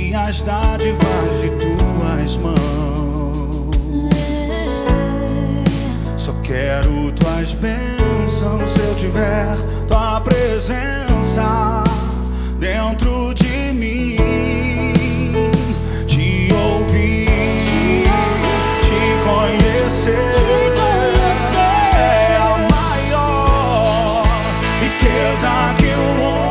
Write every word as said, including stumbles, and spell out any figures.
e as dádivas de tuas mãos. Só quero tuas bênçãos se eu tiver tua presença dentro de mim. Te ouvir, te conhecer, te conhecer é a maior riqueza que o homem